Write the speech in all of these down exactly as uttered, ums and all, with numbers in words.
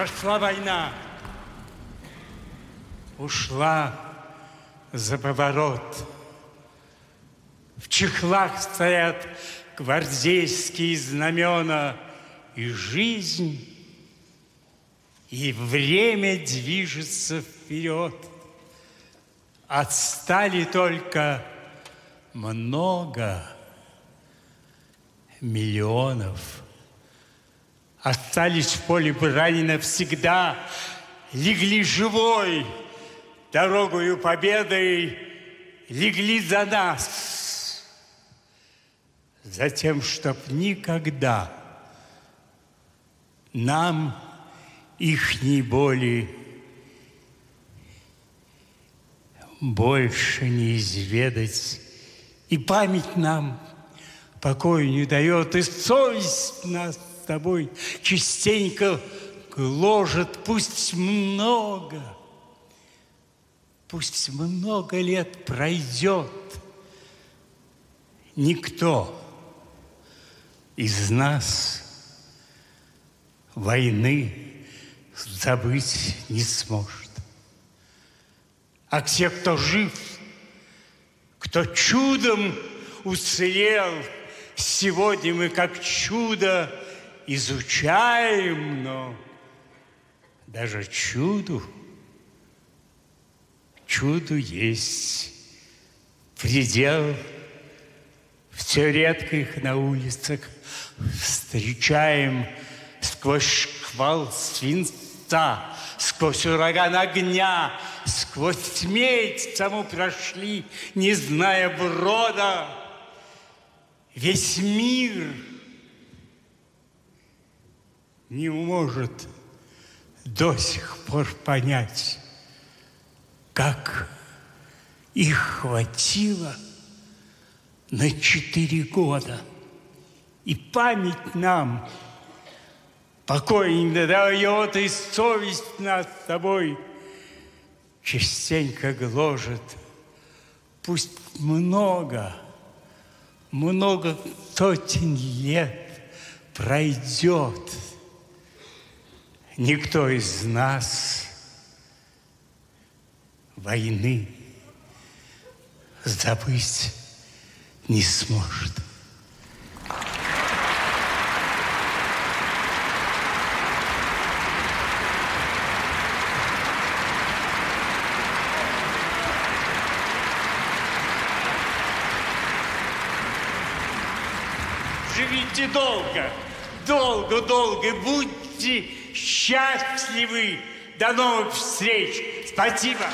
прошла война, ушла за поворот. В чехлах стоят гвардейские знамена, и жизнь, и время движется вперед. Отстали только много миллионов. Остались в поле брани навсегда, легли живой дорогою победы, легли за нас, за тем, чтоб никогда нам ихней боли больше не изведать. И память нам покоя не дает, и совесть нас с тобой частенько гложет. Пусть много, пусть много лет пройдет, никто из нас войны забыть не сможет. А те, кто жив, кто чудом уцелел, сегодня мы как чудо изучаем, но даже чуду, чуду есть предел. Все редко их на улицах встречаем сквозь шквал свинца, сквозь ураган огня, сквозь тьметь саму прошли, не зная брода. Весь мир не может до сих пор понять, как их хватило на четыре года. И память нам покоя не дает, и совесть нас с тобой частенько гложет. Пусть много, много сотен лет пройдет, никто из нас войны забыть не сможет. Живите долго, долго, долго, будьте счастливы. До новых встреч. Спасибо.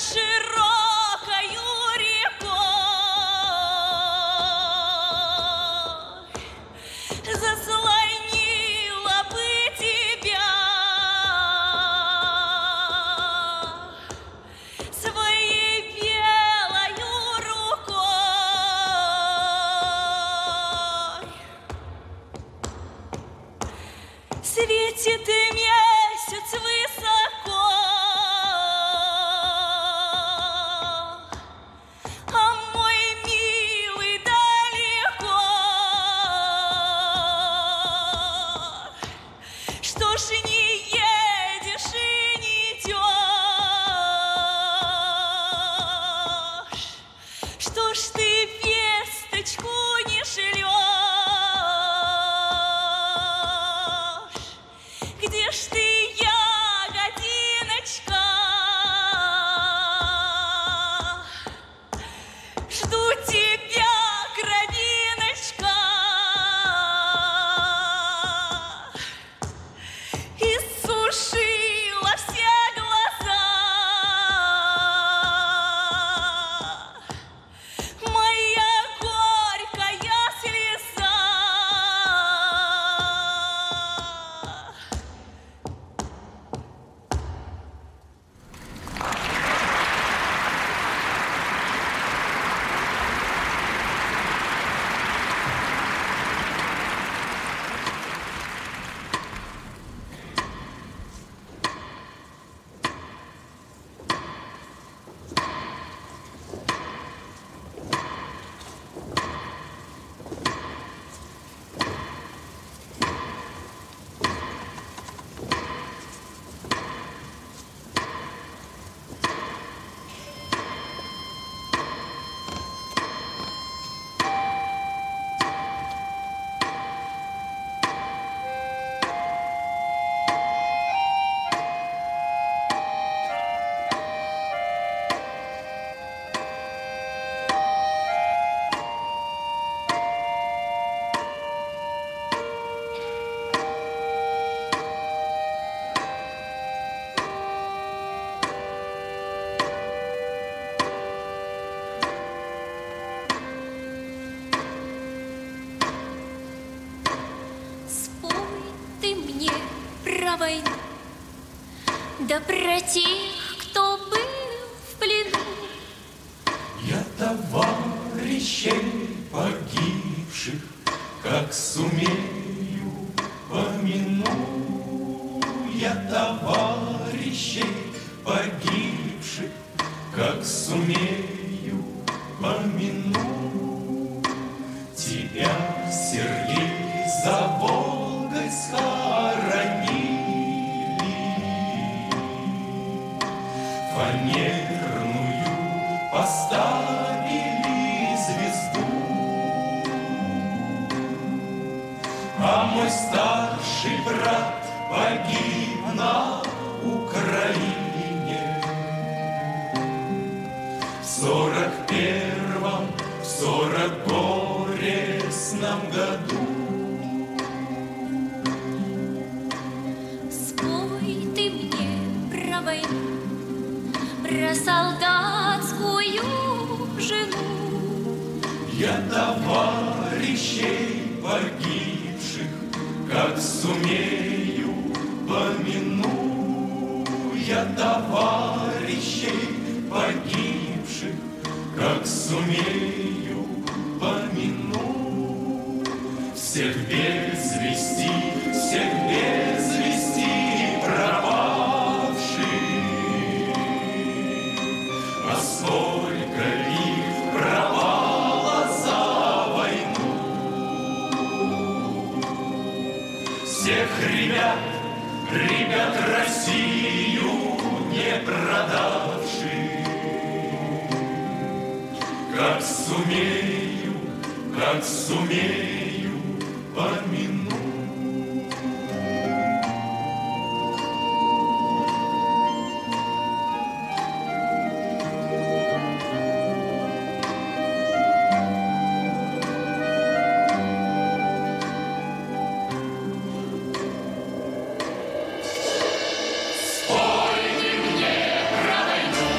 широкою рекой заслонила бы тебя своей белою рукой. Светит месяц высоко, да про тех, кто был в плену. Я товарищей погибших, как сумею, помяну. Я товарищей погибших, как сумею, помяну. Тебя, Сергей, за Волгой схоронил. Фанерную поставили звезду, а мой старший брат погиб на Украине в сорок первом, в сорок горестном году. Про солдатскую жену. Я товарищей погибших, как сумею, помяну. Я товарищей погибших, как сумею, помяну. Всех без вести, всех без вести пропал. Сколько их пропало за войну. Всех ребят, ребят Россию не продавших, как сумею, как сумею помянуть. Спойте мне про войну.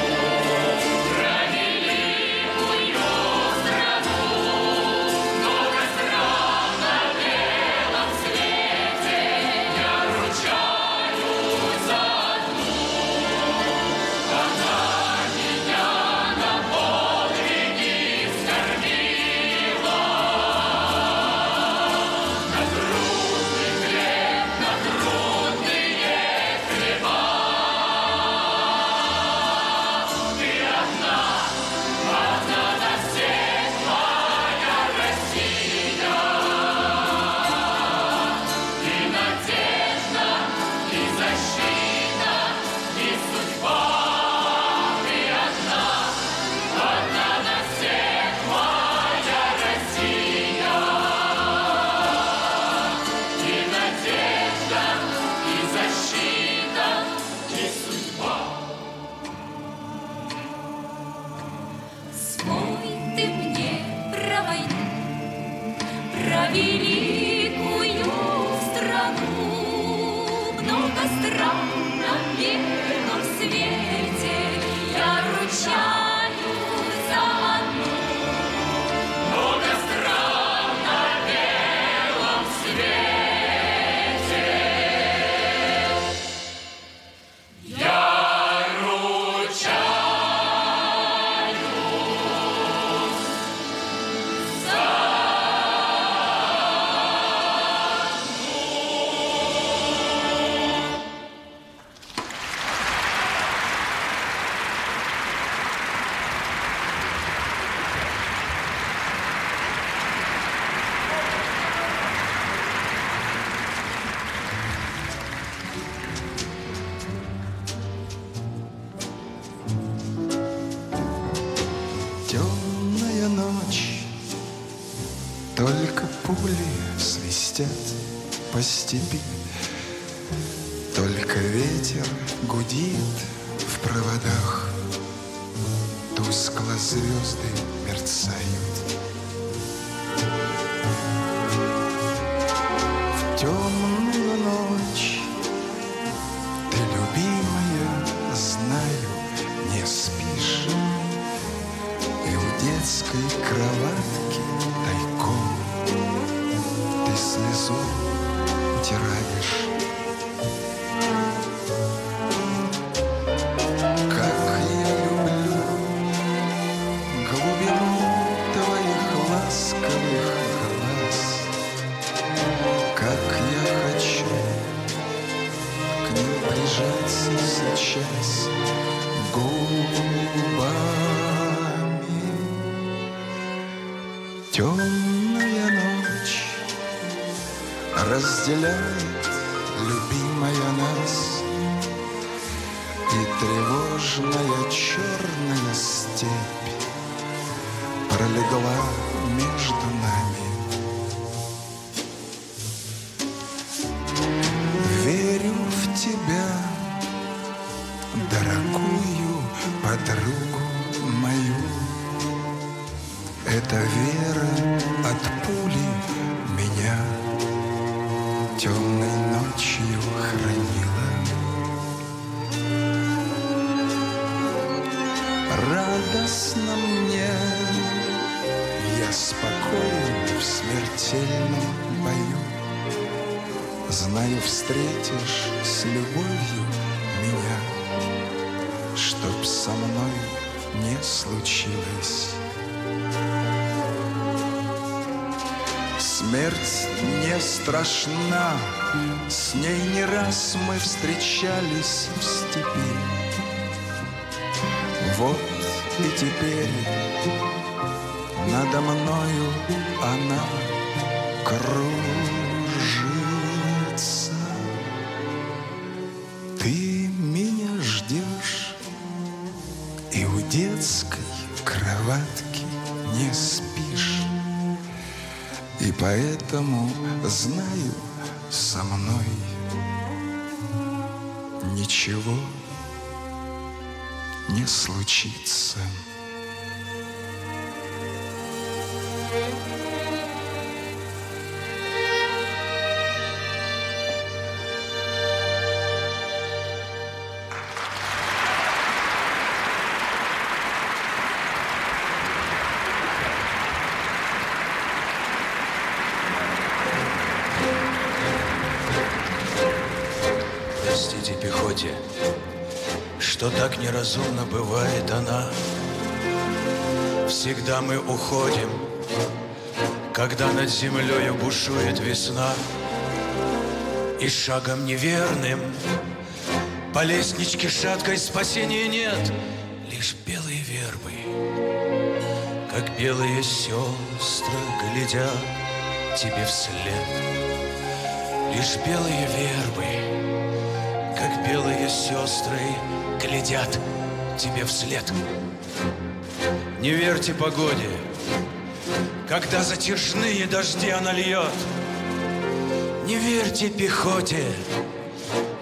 летят по степи. Только ветер гудит в проводах, тускло звезды мерцают. В темную ночь ты, любимая, знаю, не спишь, и у детской кроватки тайком ты слезу утираешь. Сейчас губами. Темная ночь разделяет, любимая, нас, и тревожная черная степь пролегла между нами. Верю в тебя, дорогую подругу мою, эта вера от пули меня темной ночью хранила. Радостно мне, я спокоен в смертельном бою, знаю, встретишь с любовью меня, чтоб со мной не случилось. Смерть не страшна, с ней не раз мы встречались в степи. Вот и теперь надо мною она кружится. Ты меня ждешь, и у детской кроватки не спишь, и поэтому, знаю, со мной ничего не случится. Простите, пехоте, что так неразумно бывает она. Всегда мы уходим, когда над землею бушует весна, и шагом неверным по лестничке шаткой спасения нет. Лишь белые вербы, как белые сестры, глядят тебе вслед. Лишь белые вербы, как белые сестры, глядят тебе вслед. Не верьте погоде, когда затяжные дожди она льет. Не верьте пехоте,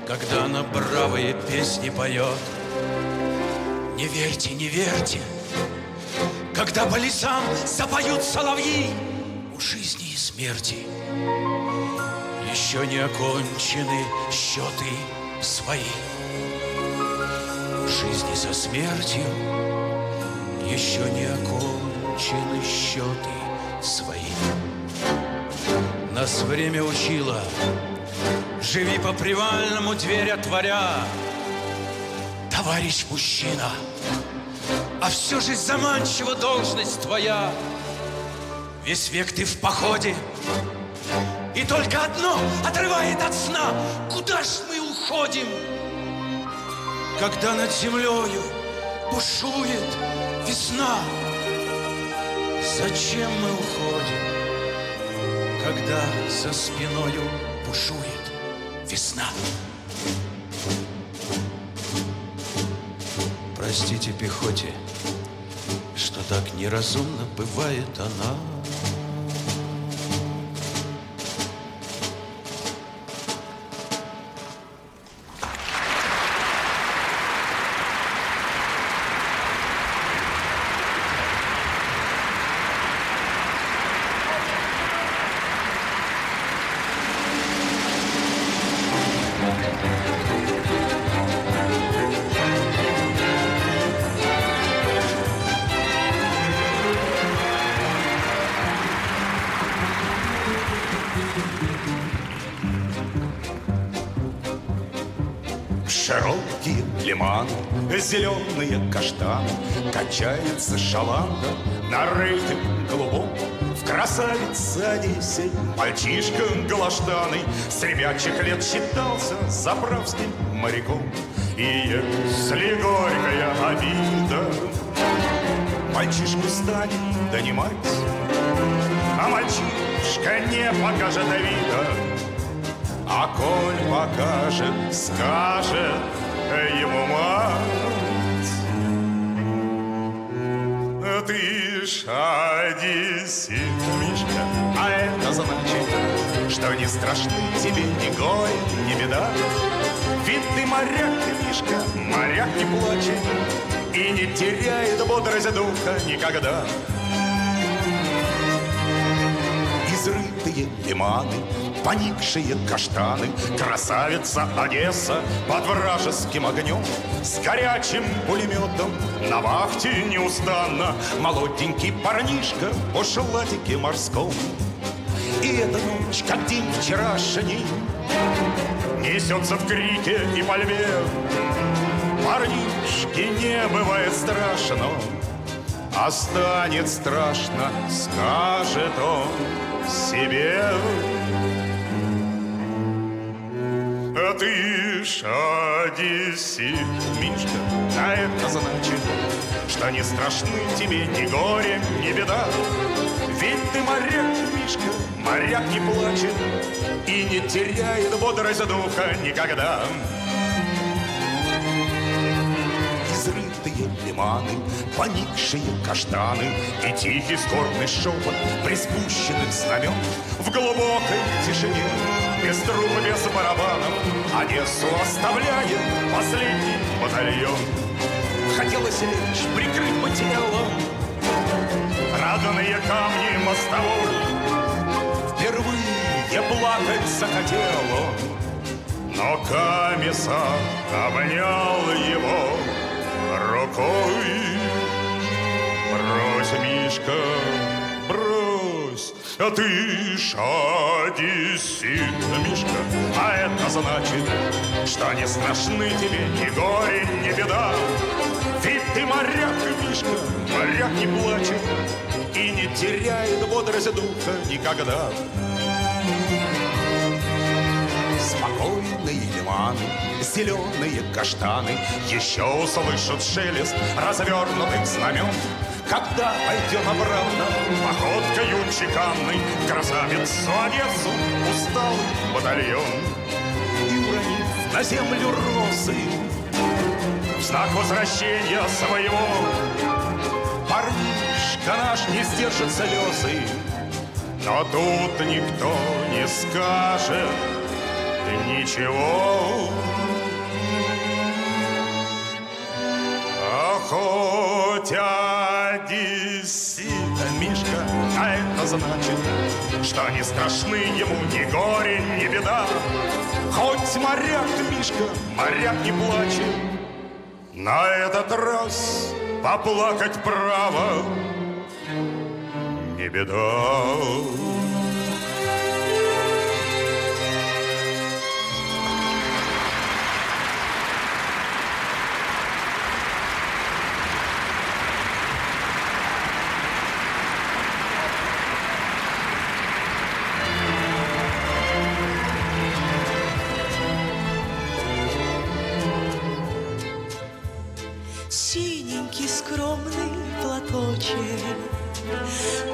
когда она бравые песни поет. Не верьте, не верьте, когда по лесам запоют соловьи. У жизни и смерти еще не окончены счеты свои. Жизни со смертью еще не окончены счеты свои. Нас время учило: живи по привальному, дверь отворя, товарищ мужчина. А все же заманчива должность твоя. Весь век ты в походе, и только одно отрывает от сна. Куда ж мы уходим, когда над землею бушует весна? Зачем мы уходим, когда за спиною бушует весна? Простите, пехоте, что так неразумно бывает она. лиманы, зеленые каштаны, качается шаланда на рейде голубом. В красавице Одессе мальчишка голоштаный с ребячих лет считался заправским моряком. И если горькая обида мальчишку станет донимать, а мальчишка не покажет вида, а коль покажет, скажет ему мать: ты ж одессит, Мишка, а это значит, что не страшны тебе ни горе, ни беда. Ведь ты моряк, ты, Мишка, моряк не плачет и не теряет бодрость духа никогда. Изрытые лиманы, поникшие каштаны, красавица Одесса под вражеским огнем, с горячим пулеметом на вахте неустанно молоденький парнишка в бушлатике морском. И эта ночь, как день вчерашний, несется в крике и пальбе. Парнишке не бывает страшно, а станет страшно, скажет он себе: а ты ж одессит, Мишка, а это значит, что не страшны тебе ни горе, ни беда. Ведь ты моряк, Мишка, моряк не плачет и не теряет бодрость духа никогда. Изрытые лиманы, поникшие каштаны и тихий скорбный шепот приспущенных знамен. В глубокой тишине, без труб, без барабанов, Одессу оставляет последний батальон. Хотелось лечь, прикрыть бы телом родные камни мостовой. Впервые плакать захотел он, но комиссар обнял его рукой. Брось, Мишка, брось, а ты ж одессит, Мишка, а это значит, что не страшны тебе ни горе, ни беда. Ведь ты моряк, Мишка, моряк не плачет и не теряет бодрость духа никогда. Спокойные лиманы, зеленые каштаны еще услышат шелест развернутых знамен, когда пойдет обратно походкою чеканной красавицу Одессу усталый батальон. И уронив на землю розы в знак возвращения своего, парнишка наш не сдержит слезы, но тут никто не скажет ничего. А хоть одессит, Мишка, а это значит, что не страшны ему ни горе, ни беда. Хоть моряк ты, Мишка, моряк не плачет, на этот раз поплакать право не беда. Синенький скромный платочек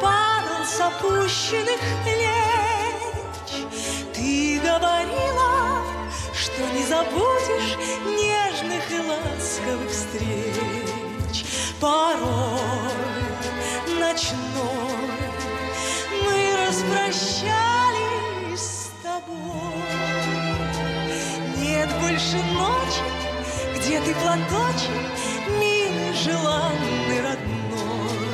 падал с опущенных плеч. Ты говорила, что не забудешь нежных и ласковых встреч. Порой ночной мы распрощались с тобой. Нет больше ночи, где ты, платочек, милый, желанный, родной.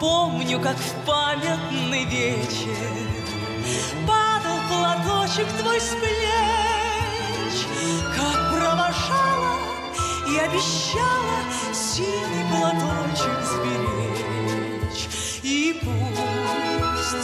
Помню, как в памятный вечер падал платочек твой с плеч, как провожала и обещала синий платочек сберечь. И пусть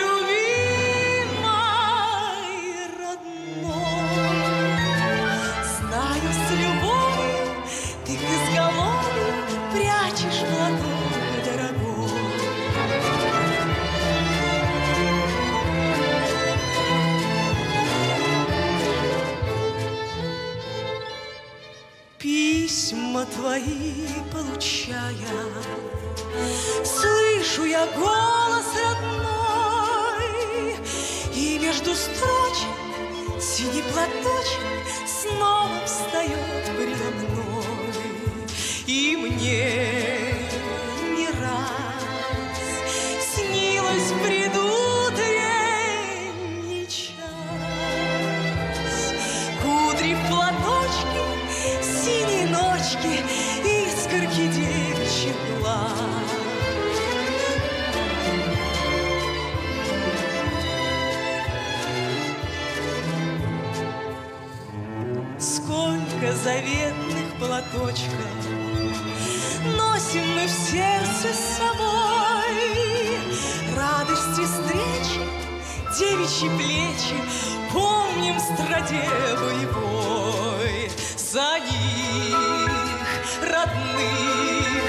любимой родной. Знаю, с любовью ты в изговоре прячешь платок дорогой. Письма твои получая, слышу я голос родной, и между строчек синий платочек снова встает передо мной. И мне не раз снилось предутренний час, кудри в платочке, синие ночки, искорки девичьих глаз. Сколько заветных платочков носим мы в сердце с собой, радости встречи, девичьи плечи, помним страдеву и бой. За них, родных,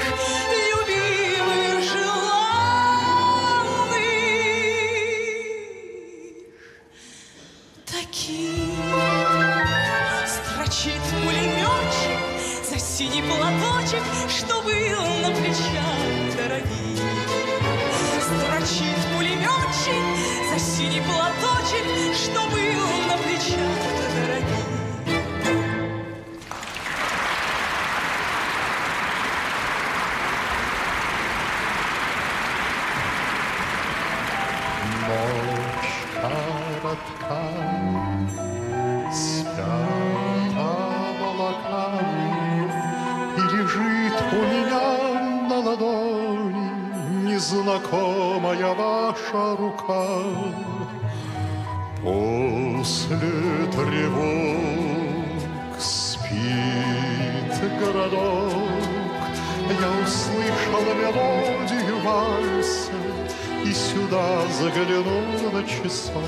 любимых, желанных, таких строчит пулеметчик за синий платочек, что был на плечах дорогих. Строчит пулеметчик за синий платочек, что был на плечах дорогих. Ночь коротка, спят облака, и лежит у меня на ладони незнакомая ваша рука. После тревог спит городок, я услышал мелодию вальса и сюда заглянул на часок.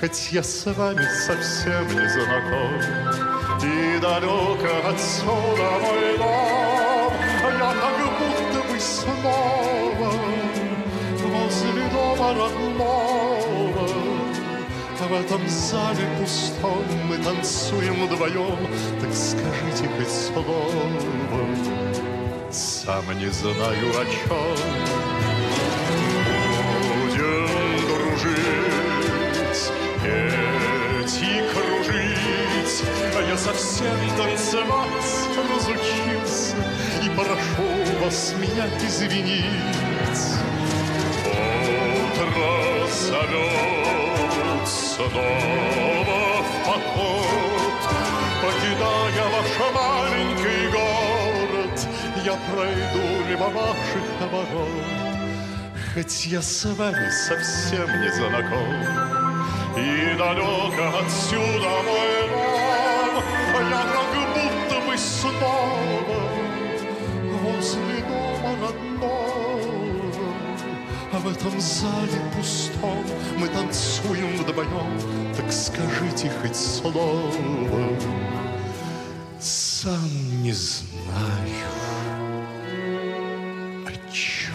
Хоть я с вами совсем не знаком и далеко отсюда мой дом, я как будто бы снова возле дома родного. В этом зале пустом мы танцуем вдвоем, так скажите хоть слово. Сам не знаю о чем. Будем дружить, петь и кружить, а я совсем танцевать разучился, и прошу вас меня извинить. Утро зовет снова в поход, покидая ваш маленький город, я пройду мимо ваших оборот. Хоть я с вами совсем не знаком и далеко отсюда мой дом, я как будто бы снова возле дома родного. А в этом зале пустом мы танцуем вдвоем, так скажите хоть слово. Сам не знаю о чем.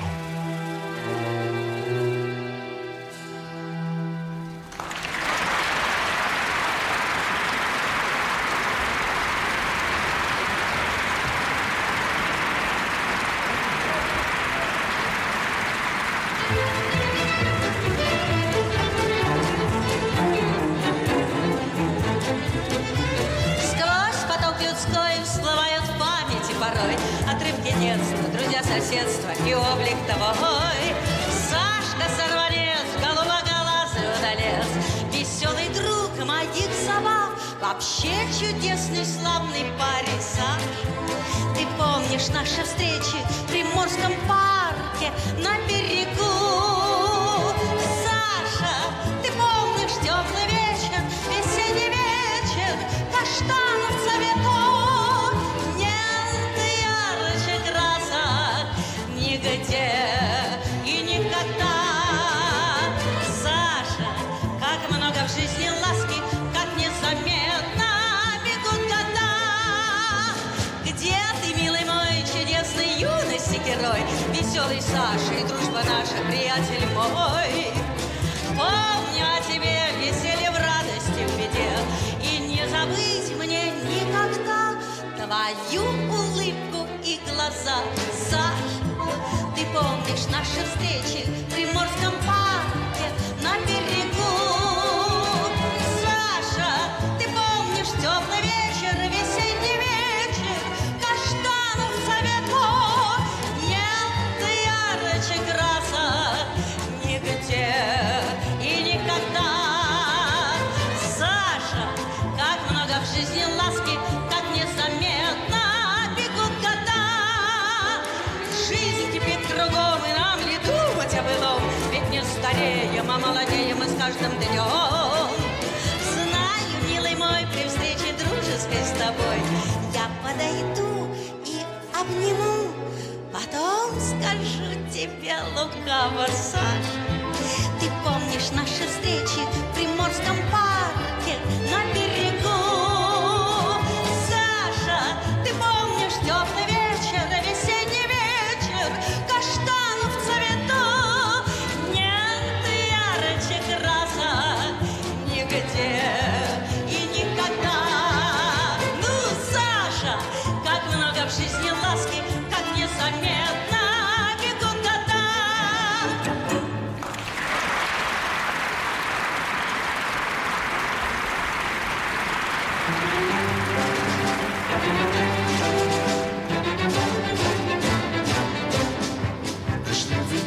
Вообще чудесный, славный парень. Ты помнишь наши встречи в Приморском парке на берегу? Саша, ты помнишь теплый вечер, весенний вечер, каштанов цветов? Нет ярче красок нигде. приятель мой. Помню о тебе, веселье в радости, в беде, и не забыть мне никогда твою улыбку и глаза. Саш, ты помнишь наши встречи в Приморском парке на берегу? Саша, ты помнишь теплый вечер, весенний вечер, каштанов за ветвой? Нет ярче краса нигде и никогда. Саша, как много в жизни ласки, как незаметно бегут года. Жизнь теперь кругом, и нам ли думать о былом? Ведь не стареем, а молодеем мы с каждым днем. Знаю, милый мой, при встрече дружеской с тобой я подойду и обниму, потом скажу тебе лукаво: Саша, ты помнишь наши встречи в Приморском парке на берегу? Саша, ты помнишь теплый вечер, весенний вечер, каштанов в цвету? Нет ярче краса нигде и никогда. Ну, Саша, как много в жизни ласки, как незаметно бегут года.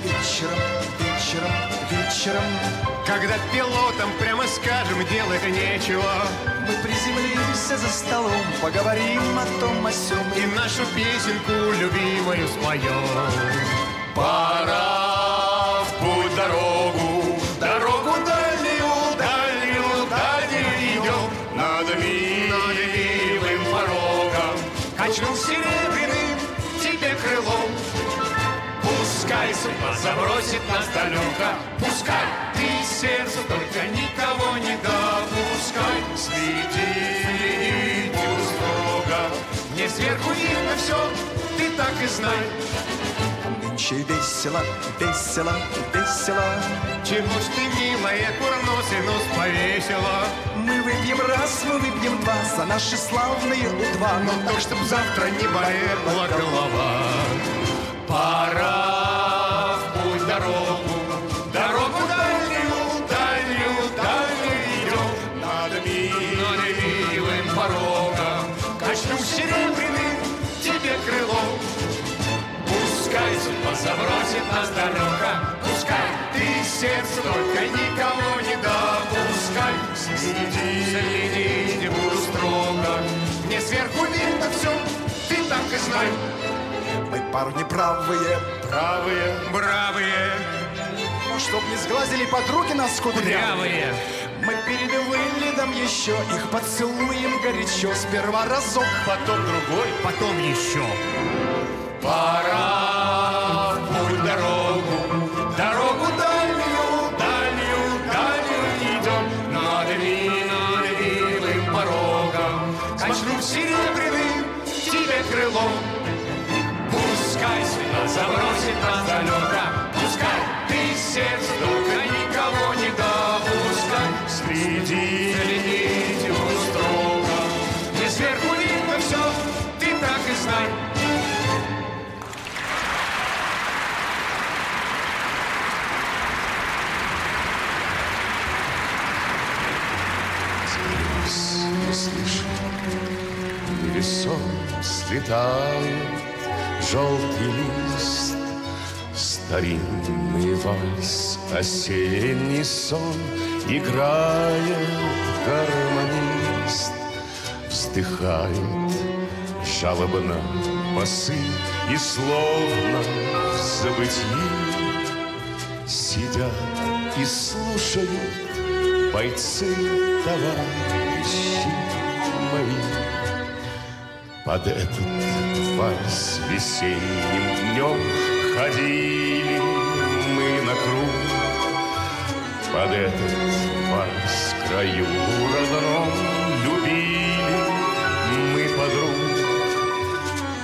Вечером, вечером, вечером, когда пилотам, прямо скажем, делать нечего, мы приземлимся за столом, поговорим о том, о сём, и нашу песенку любимую споем. Пора в путь дорогу, дорогу дальнюю, дальнюю, дальнюю идем, над любимым порогом качнул серебряным тебе крылом. Пускай судьба забросит нас далеко, пускай ты сердцу только никого не допускай. Следи строго, мне сверху видно все, ты так и знай. Нынче весело, весело, весело, чего ж ты, милая, курносинус повесила? Мы выпьем раз, мы выпьем два за наши славные у-два, но так, чтоб завтра не болела голова. Пора в путь дорогу, дорогу дальнюю, дальнюю, дальнюю идем, над милым порогом качнем серебряным тебе крылом. Пускай судьба забросит нас далеко, пускай ты сердце только никого не допускай. Следи, следи, не буду строго, мне сверху видно все, ты так и знай. Мы парни правые, правые, бравые, чтоб не сглазили подруги нас кудрявые. Мы перед вылетом еще их поцелуем горячо, сперва разок, потом другой, потом еще. Пора в путь дорогу, дорогу дальнюю, дальнюю, дальнюю идем, над любимым порогом качнем серебряным тебе крылом. Пускай судьба забросит нас далеко, пускай ты сердце только никого не допускай. Следи, следите строго, не сверху видно все, ты так и знай. Не слышу, весом слетаю, желтый лист, старинный вальс, осенний сон играет гармонист. Вздыхает жалобно басы, и словно в забытии сидят и слушают бойцы, товарищи мои. Под этот вальс весенним днем ходили мы на круг. Под этот вальс краю родном любили мы подруг.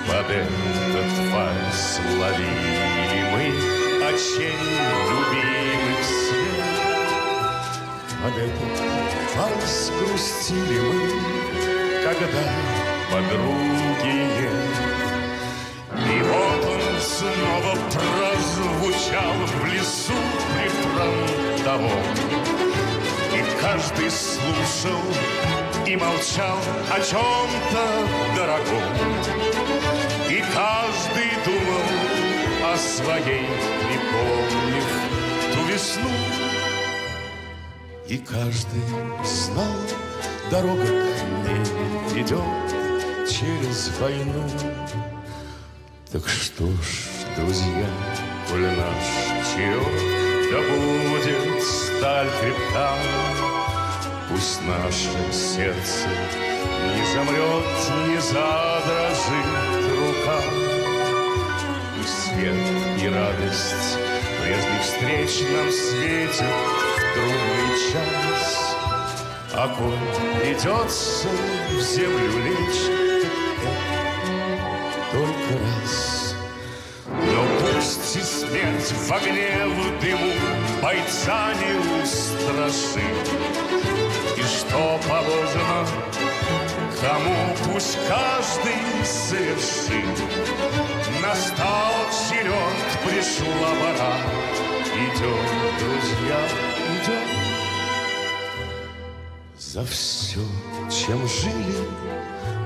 Под этот вальс ловили мы очень любимых свет. Под этот вальс грустили мы, когда подруги. И вот он снова прозвучал в лесу префрон того. И каждый слушал и молчал о чем-то дорогом. И каждый думал о своей, припомнив ту весну. И каждый знал, дорога к ней идет через войну. Так что ж, друзья, коли наш чаек, да будет сталь крепка, пусть наше сердце не замрет, не задрожит рука. И свет, и радость прежних встреч нам светит в трудный час. А коль придется в землю лечь, только раз. Но пусть и смерть в огне, в дыму бойца не устрашит. Что положено кому, пусть каждый совершит. Настал черед, пришла пора. Идем, друзья, идем. За все, чем жили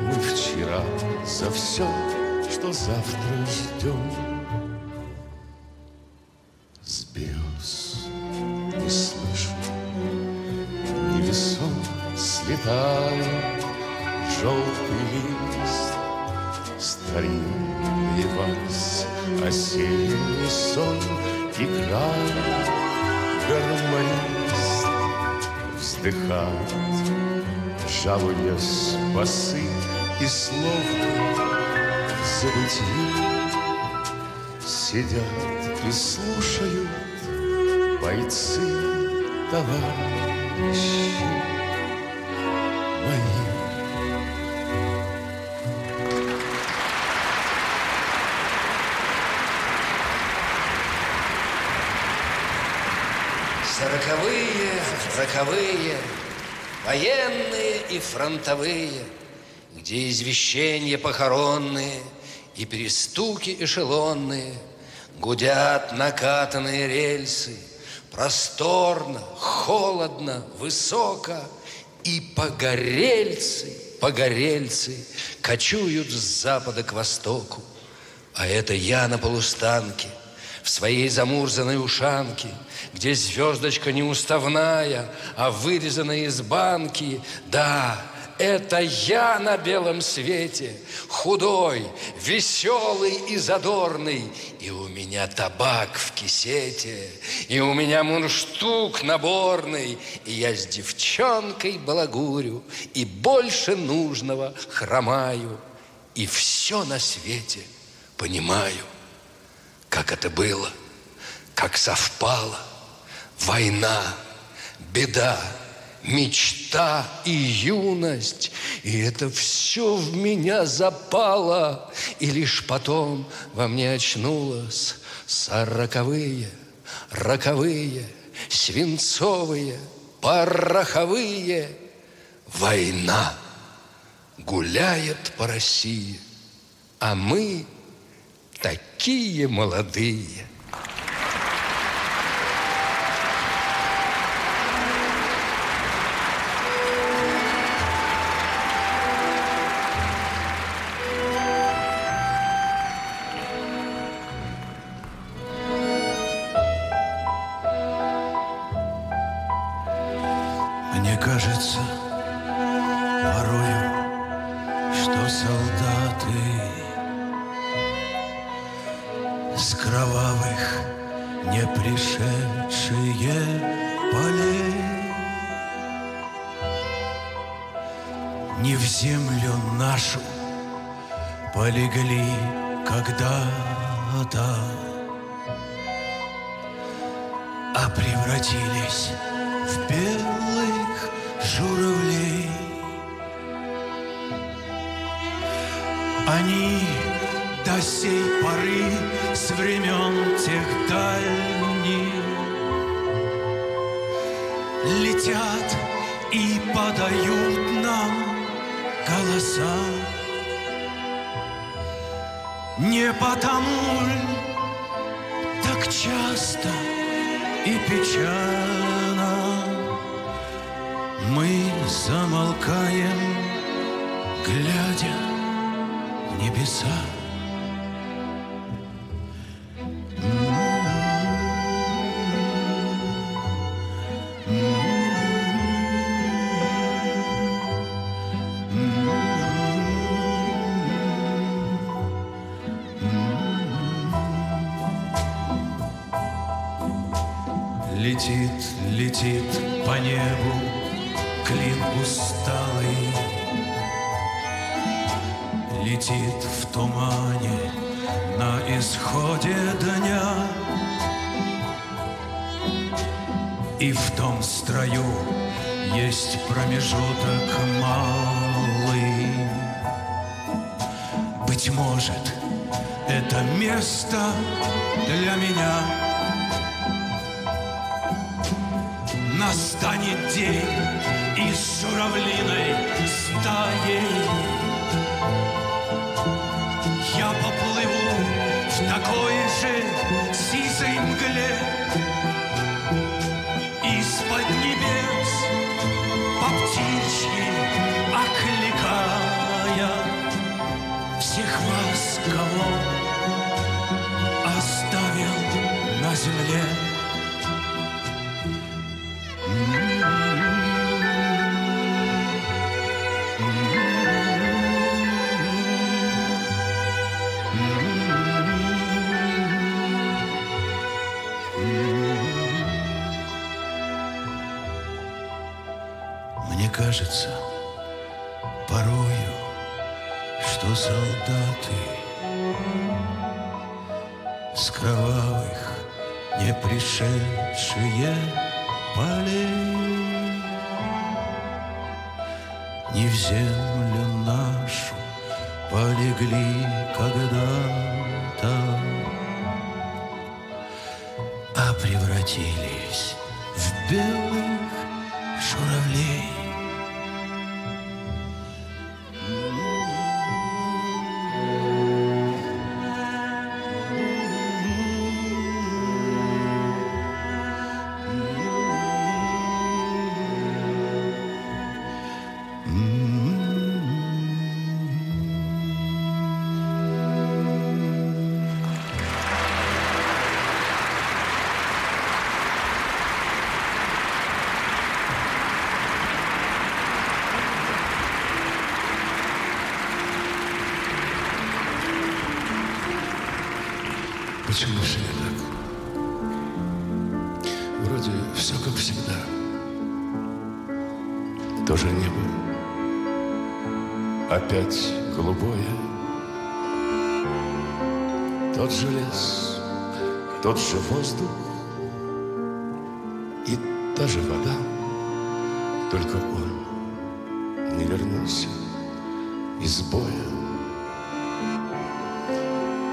мы вчера, за все, что завтра ждем. С берез не слышу, невесом слетает желтый лист, старинный вальс, осенний сон играет гармонист. Вздыхает, жалуясь басы и словно в забытии сидят и слушают бойцы товарищи. Сороковые, роковые, военные и фронтовые, где извещения похоронные и перестуки эшелонные, гудят накатанные рельсы. Просторно, холодно, высоко, и погорельцы, погорельцы кочуют с запада к востоку. А это я на полустанке, в своей замурзанной ушанке, где звездочка не уставная, а вырезанная из банки. Да, это я на белом свете, худой, веселый и задорный. И у меня табак в кисете, и у меня мундштук наборный. И я с девчонкой балагурю, и больше нужного хромаю. И все на свете понимаю, как это было, как совпало. Война, беда, мечта и юность, и это все в меня запало, и лишь потом во мне очнулось сороковые, роковые, свинцовые, пороховые. Война гуляет по России, а мы такие молодые. до сей поры с времен тех дальних летят и подают нам голоса. Не потому ль так часто и печально мы замолкаем, глядя в небеса. Летит, летит по небу клин усталый, летит в тумане на исходе дня. И в том строю есть промежуток малый. Быть может, это место для меня. Настанет день и с журавлиной стаей я поплыву в такой же сизой мгле. Из-под небес по птичьи окликая всех вас, кого оставил на земле. Мне кажется, порою, что солдаты с кровавых не пришедшие полей не в землю нашу полегли когда-то, а превратились в белых журавлей. Почему же я так? Вроде все как всегда. Тоже небо, опять голубое. Тот же лес, тот же воздух и та же вода. Только он не вернулся из боя.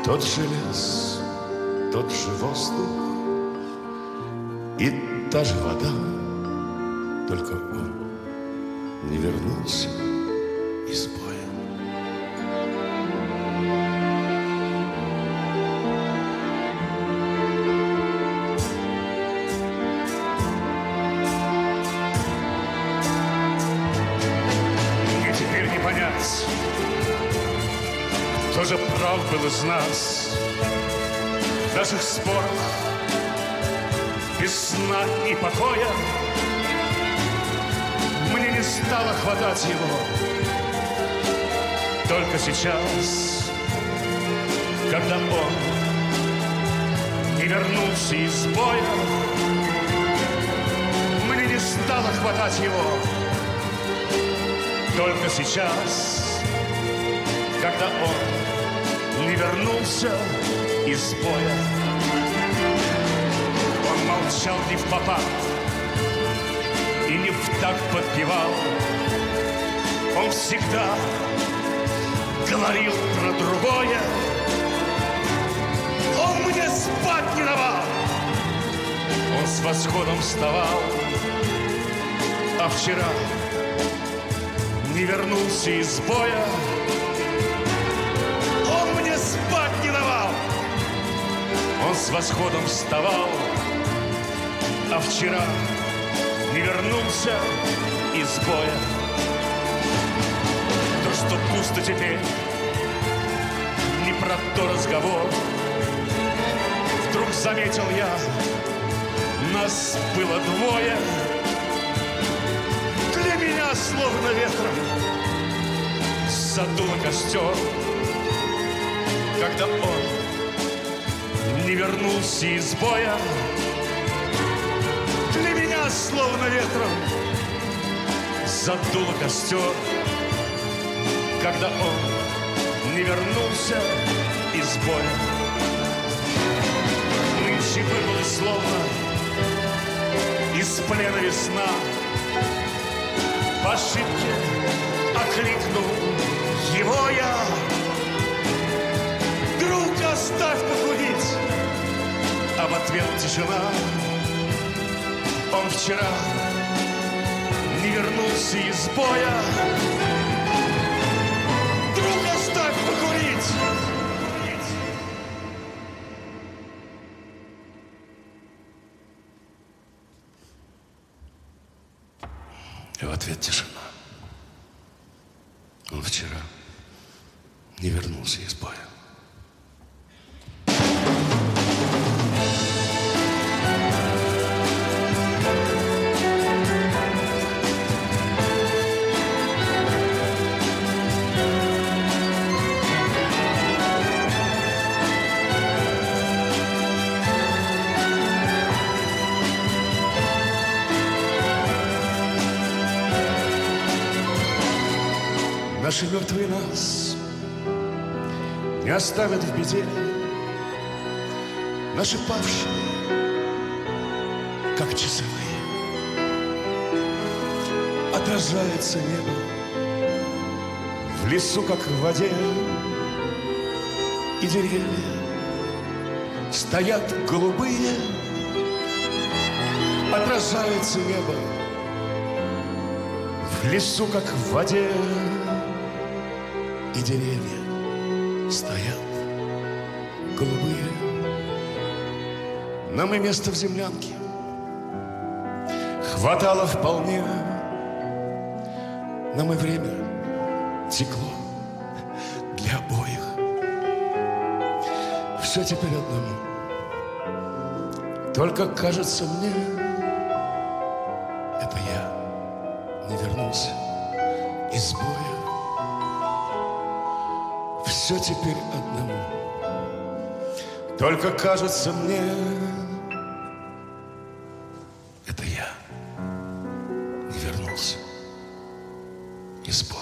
Тот же лес, тот же воздух и та же вода, только он не вернулся из боя. Мне теперь не понять, кто же прав был из нас. В наших спорах без сна и покоя мне не стало хватать его. Только сейчас, когда он не вернулся из боя, мне не стало хватать его. Только сейчас, когда он не вернулся из боя. Он молчал не впопад и не в такт подпевал. Он всегда говорил про другое. он мне спать не давал. Он с восходом вставал, а вчера не вернулся из боя. Он мне спать не давал. Он с восходом вставал, а вчера не вернулся из боя. То, что пусто теперь, не про то разговор. Вдруг заметил я, нас было двое. Для меня словно ветром задуло костер, когда он не вернулся из боя. Для меня словно ветром задуло костер, когда он не вернулся из боя. Нынче вырвало словно из плена весна. По ошибке окликнул его я. Друг, оставь покурить, а в ответ тишина. Он вчера не вернулся из боя. Друг, оставь покурить. И в ответ тишина. Он вчера не вернулся из боя. Наши мертвые нас не оставят в беде, наши павшие, как часовые, отражается небо в лесу, как в воде, и деревья стоят голубые, отражается небо в лесу, как в воде. И деревья стоят голубые. Нам и места в землянке хватало вполне. Нам и время текло для обоих. Все теперь одному. Только кажется мне, это я не вернулся из боя. Все теперь одному. Только кажется мне, это я не вернулся из боя.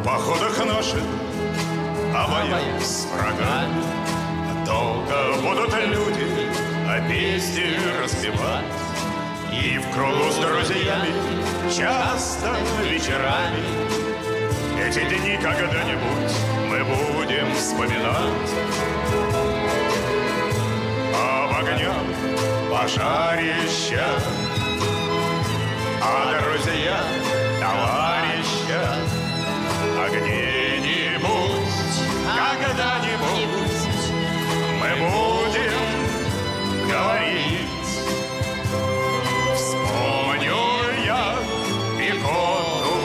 В походах наших а боях с врагами долго будут люди о песне распевать. И в кругу с друзьями часто вечерами эти дни когда-нибудь мы будем вспоминать. Об огнях пожарища, а друзья, товарища, а где-нибудь, когда-нибудь мы будем говорить. Вспомню я пехоту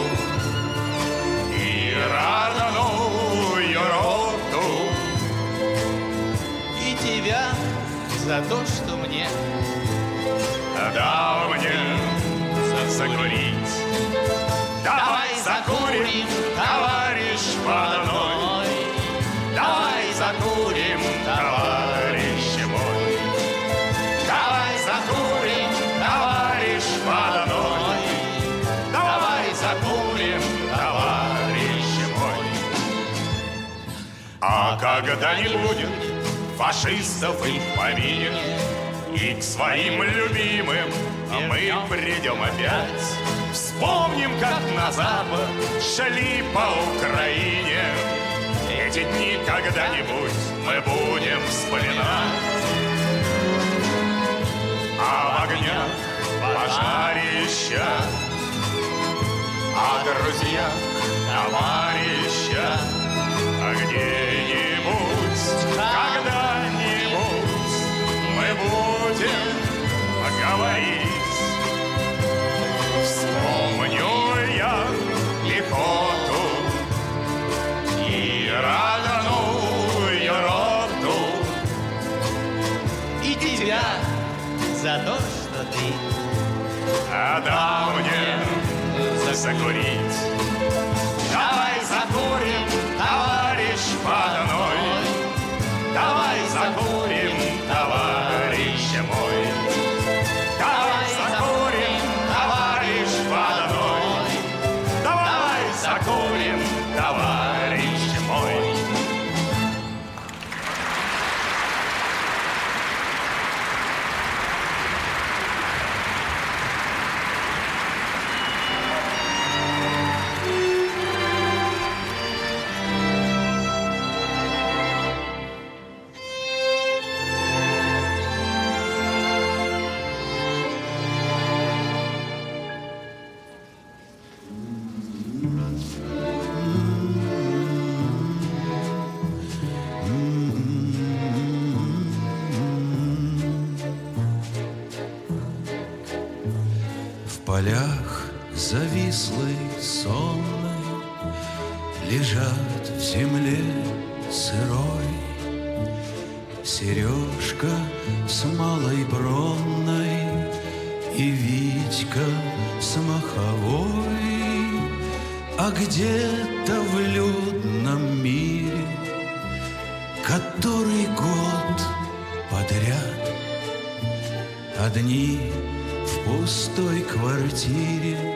и родную роту, и тебя за то, что мне дал мне закурить. Давай закурим, товарищ молодой, давай закурим, товарищ мой, давай закурим, товарищ молодой, давай закурим, товарищ мой. А когда не будет фашистов и в помине, и к своим любимым мы придем опять. Вспомним, как на запад шли по Украине. Эти дни когда-нибудь мы будем вспоминать. Об огнях пожарища, о друзьях, товарища, а где-нибудь, когда-нибудь мы будем говорить. Вспомню я пехоту и родную роту, и тебя за то, что ты отдал мне закурить. Давай закурим, товарищ подной, давай закурим, товарищ мой. В полях завислой сонной лежат в земле сырой Сережка с малой бронной и Витька с маховой. А где-то в людном мире который год подряд одни в пустой квартире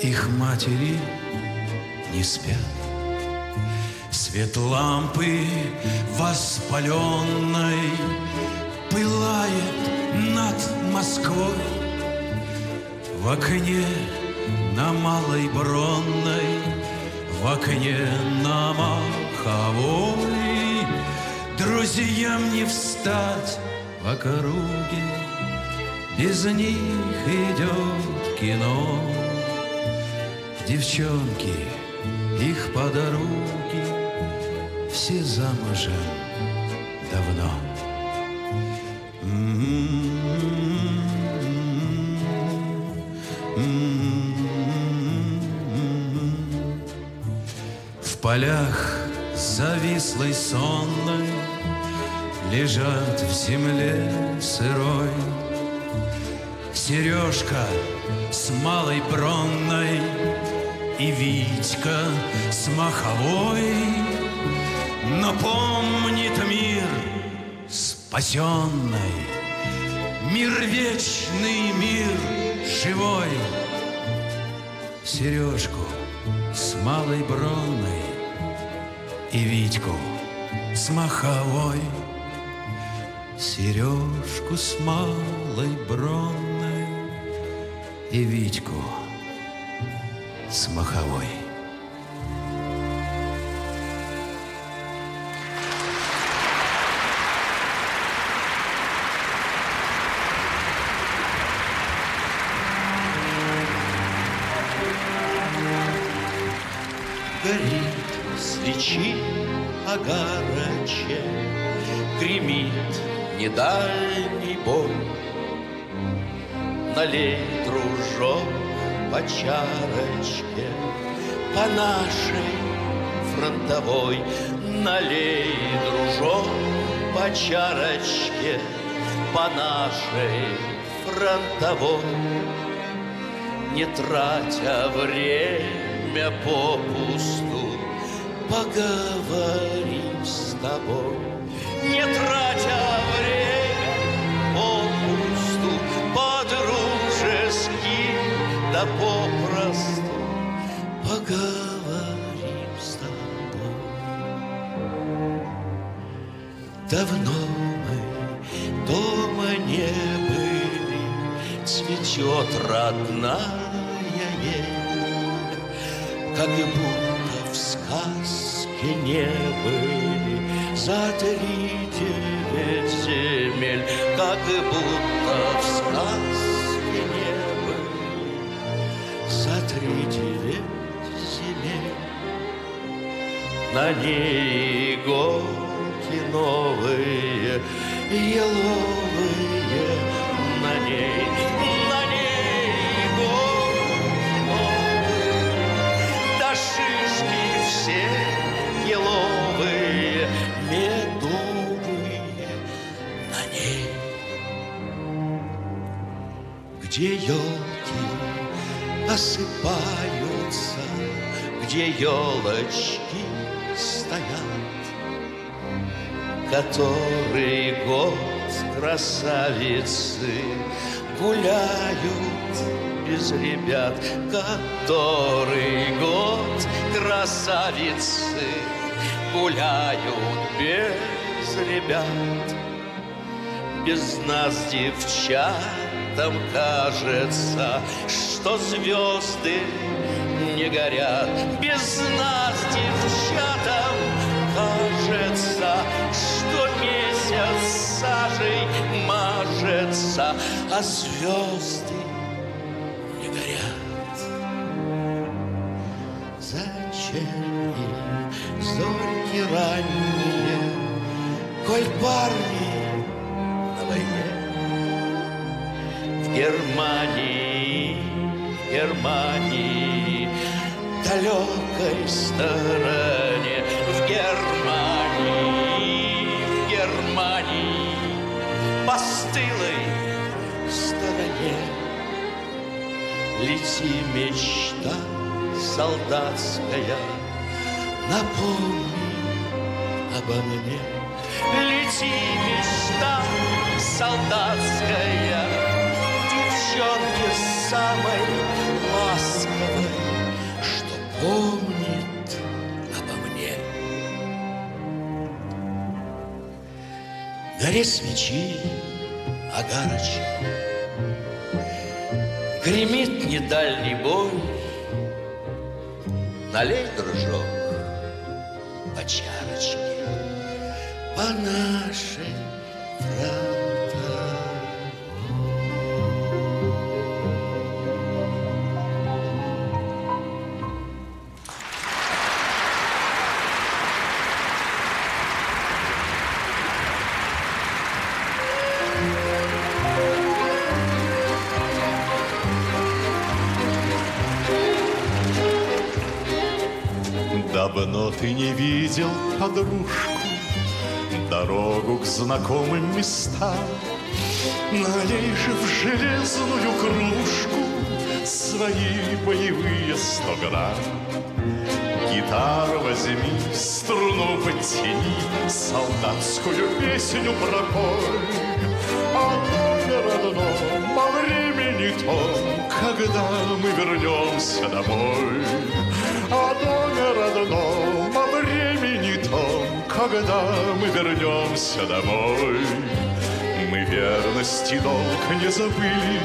их матери не спят. Свет лампы воспаленной пылает над Москвой. В окне на Малой Бронной, в окне на Маховой друзьям не встать в округе. Из них идет кино. Девчонки, их подруги, все замужем давно. В полях завислой сонной лежат в земле сырой Сережка с малой бронной и Витька с маховой. Но помнит мир спасенный, мир вечный, мир живой. Сережку с Малий Броний и Витьку с Маховой, Сережку с Малой Бронной и Витьку с Маховой. Свечи огароче, гремит недальний бой. Налей, дружок, по чарочке, по нашей фронтовой. Налей, дружок, по чарочке, по нашей фронтовой. Не тратя время попусту, поговорим с тобой, не тратя время попусту, по-дружески да попросту, поговорим с тобой. Давно мы дома не были, цветет родная ель, как и будто в сказке не были за три девять земель, как и будто в сказке не были за три девять земель. На ней иголки новые, еловые, на ней, на ней иголки новые, да шишки все еловые, медовые на ней. Где елки осыпаются, где елочки стоят, который год красавицы гуляют без ребят, который год красавицы гуляют без ребят. Без нас, девчатам, кажется, что звезды не горят. Без нас, девчатам, кажется, что месяц сажей мажется, а звезды не горят. Зачем им зорь ранние, коль парни на войне? В Германии, в Германии, далекой стороне, в Германии, в Германии, по стылой стороне. Лети, мечта солдатская, напомни обо мне. Лети, мечта солдатская, девчонки самой ласковой, что помнит обо мне. Горе свечи огарочек, гремит недальний бой. Налей, дружок, по чарочке, по нашей фронтовой. Давно ты не видел подружку, дорогу к знакомым местам. Налей же в железную кружку свои боевые сто грамм. Гитару возьми, струну подтяни, солдатскую песню пропой. Одно родно, во времени том, когда мы вернемся домой. Одно когда мы вернемся домой. Мы верности долг не забыли,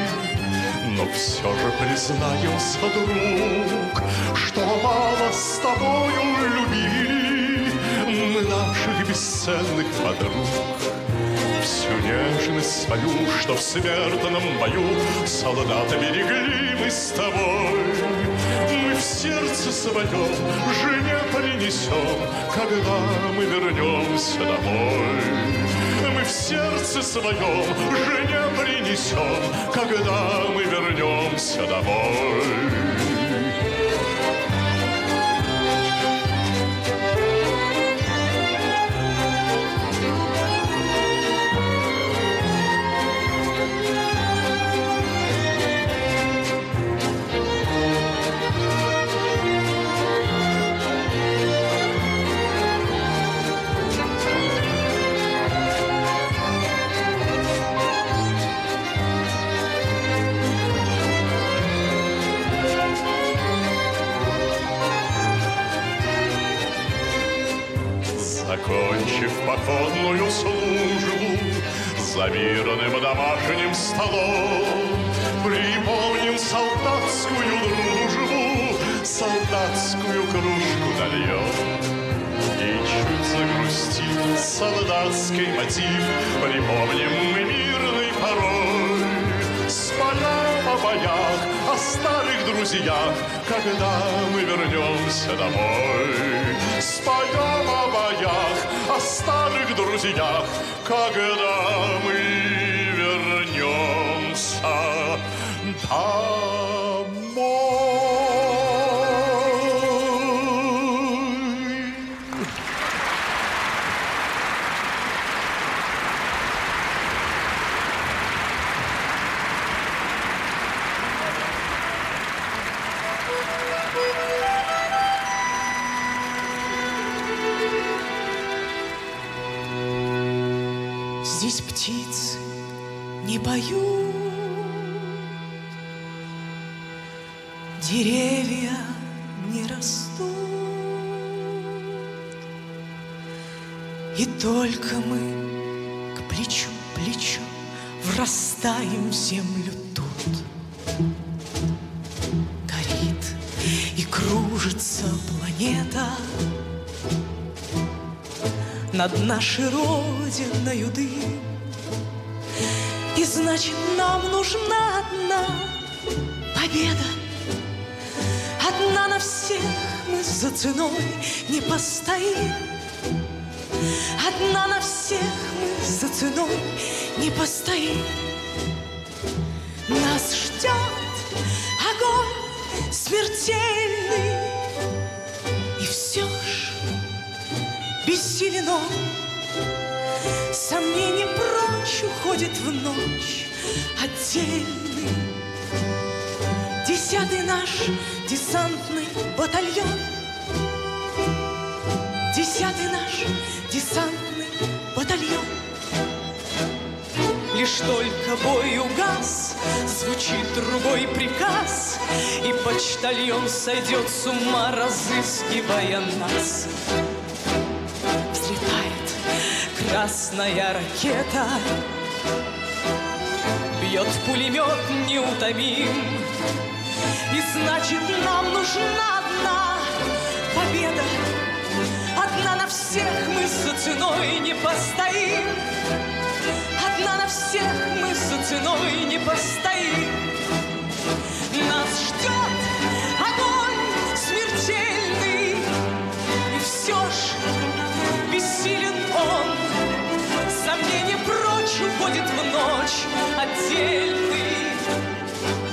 но все же признаемся, друг, что мало с тобою любили мы наших бесценных подруг. Всю нежность свою, что в смертном бою солдаты берегли мы с тобой, мы в сердце своем жене принесем, когда мы вернемся домой. Мы в сердце своем жене принесем, когда мы вернемся домой. Закончив походную службу за мирным домашним столом, припомним солдатскую дружбу, солдатскую кружку нальем. И чуть загрустив солдатский мотив, припомним мы мирный порой, споем о боях, о старых друзьях, когда мы вернемся домой. Споем о боях, о старых друзьях, когда мы вернемся домой. Здесь птицы не поют, деревья не растут, и только мы к плечу к плечу врастаем в землю тут. Горит и кружится планета над нашей родиною дым, и значит, нам нужна одна победа. Одна на всех, мы за ценой не постоим. Одна на всех, мы за ценой не постоим. Нас ждет огонь смертельный, и все ж бессилен он, сомнений прочь уходит в ночь отдельный. Десятый наш десантный батальон, десятый наш десантный батальон. Лишь только бой угас, звучит трубой приказ, и почтальон сойдет с ума, разыскивая нас. Красная ракета бьет пулемет неутомим, и значит, нам нужна одна победа. Одна на всех, мы за ценой не постоим. Одна на всех, мы за ценой не постоим. Нас ждет огонь смертельный, и все ж бессилен он, сомнение прочь уходит в ночь отдельный.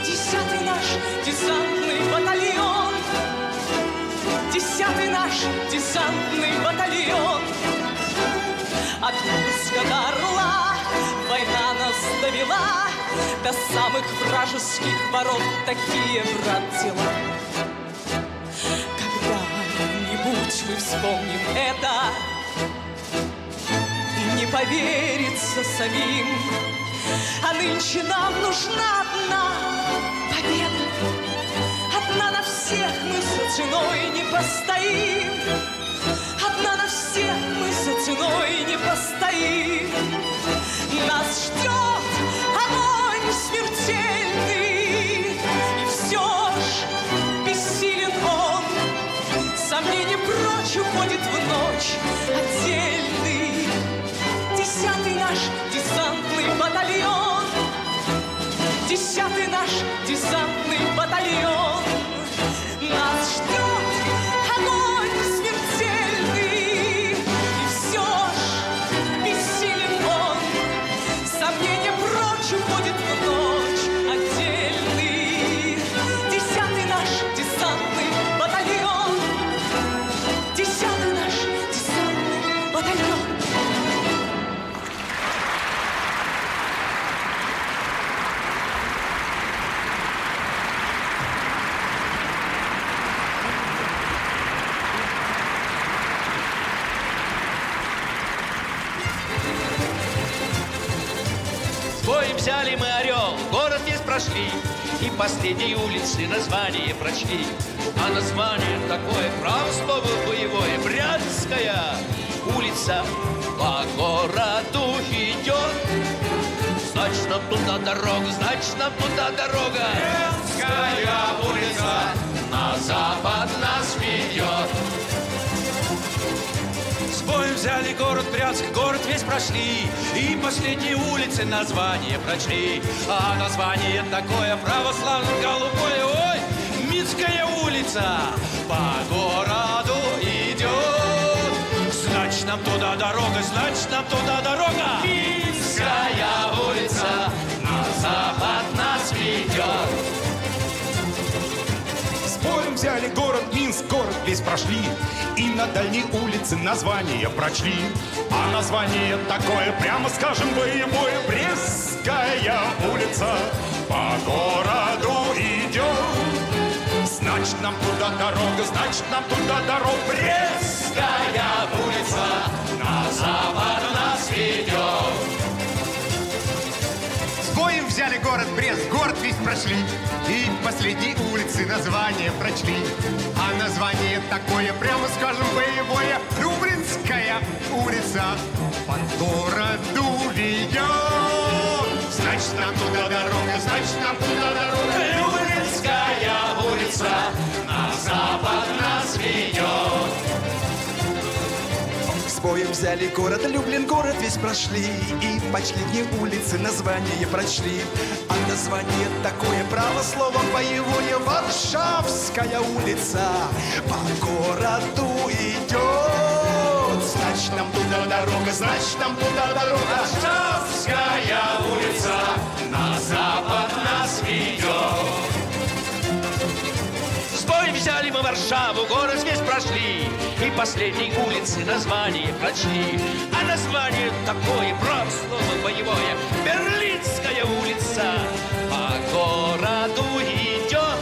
Десятый наш десантный батальон, десятый наш десантный батальон. От Курска до Орла война нас довела, до самых вражеских ворот такие, брат, дела. Когда-нибудь мы вспомним это, не поверится самим, а нынче нам нужна одна победа. Одна на всех, мы за ценой не постоим. Одна на всех мы за ценой не постоим. Нас ждет огонь смертельный, и все ж бессилен он. Сомнений прочь уходит в ночь отдельный. Десятый наш десантный батальон, десятый наш десантный батальон. Нас ждет огонь смертельный, и все ж бессилен он. Сомнения прочь уходит в ночь отдельный. Десятый наш десантный батальон, десятый наш десантный батальон. Взяли мы Орел, город весь прошли, и последние улицы название прочли. А название такое, право слово боевое, Брянская улица по городу идет. Значит, нам туда дорога, значит, нам туда дорога. Брянская улица на запад нас ведет. С боем взяли город Брянск, город весь прошли, и последние улицы название прочли. А название такое православно-голубое, ой, Минская улица по городу идет. Значит, нам туда дорога, значит, нам туда дорога. Минская улица на запад нас ведет. Боем взяли город Минск, город весь прошли, и на дальней улице название прочли. А название такое, прямо скажем, боевое. Брестская улица по городу идет. Значит, нам туда дорога, значит, нам туда дорога. Брестская улица на запад нас ведет. Боем взяли город Брест, город весь прошли, и последние улицы название прочли. А название такое, прямо скажем, боевое. Рубинская улица по городу ведет. Значит, нам туда дорога, значит, нам туда дорога. Рубинская улица на запад нас ведет. Боем взяли город Люблин, город весь прошли, и последние улицы название прочли. А название такое, право слово боевое. Варшавская улица по городу идет. Значит, нам туда дорога, значит, нам туда дорога. Варшавская улица на запад нас ведет. С боем взяли мы Варшаву, город весь прошли, и последней улицы название прочли. А название такое, право слово боевое. Берлинская улица по городу идет.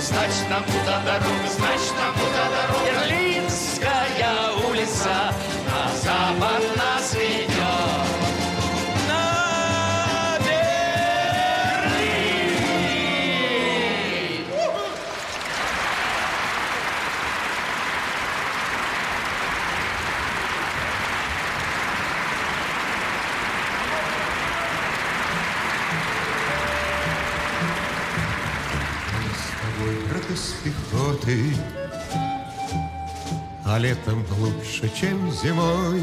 Значит, нам туда дорога, значит, нам туда дорога. Берлинская улица на запад нас ведет. Пехоты, а летом лучше, чем зимой.